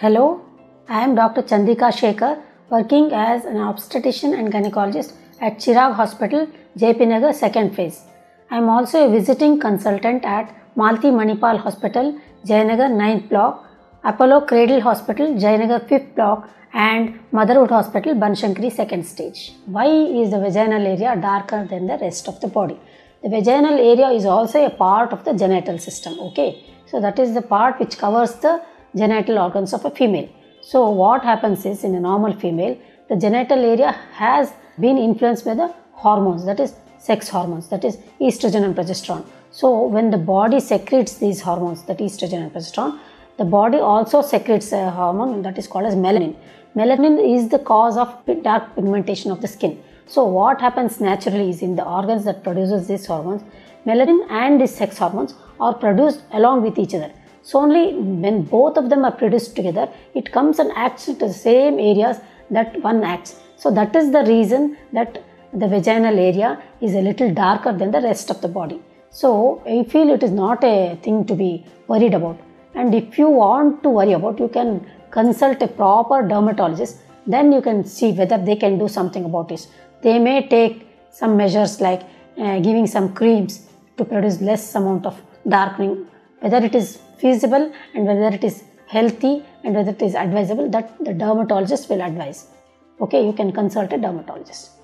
Hello, I am Dr. Chandrika Shekhar, working as an obstetrician and gynecologist at Chirag Hospital, J P Nagar 2nd Phase. I am also a visiting consultant at Malti Manipal Hospital, Jayanagar 9th Block, Apollo Cradle Hospital, Jayanagar 5th Block and Motherhood Hospital, Banshankari 2nd Stage. Why is the vaginal area darker than the rest of the body? The vaginal area is also a part of the genital system, okay? So that is the part which covers the genital organs of a female. So what happens is, in a normal female, the genital area has been influenced by the hormones, that is sex hormones, that is estrogen and progesterone. So when the body secretes these hormones, that estrogen and progesterone, the body also secretes a hormone that is called as melanin. Melanin is the cause of dark pigmentation of the skin. So what happens naturally is, in the organs that produces these hormones, melanin and these sex hormones are produced along with each other. So only when both of them are produced together, it comes and acts to the same areas that one acts. So that is the reason that the vaginal area is a little darker than the rest of the body. So I feel it is not a thing to be worried about. And if you want to worry about, you can consult a proper dermatologist. Then you can see whether they can do something about it. They may take some measures like giving some creams to produce less amount of darkening. Whether it is feasible and whether it is healthy and whether it is advisable, that the dermatologist will advise. Okay, you can consult a dermatologist.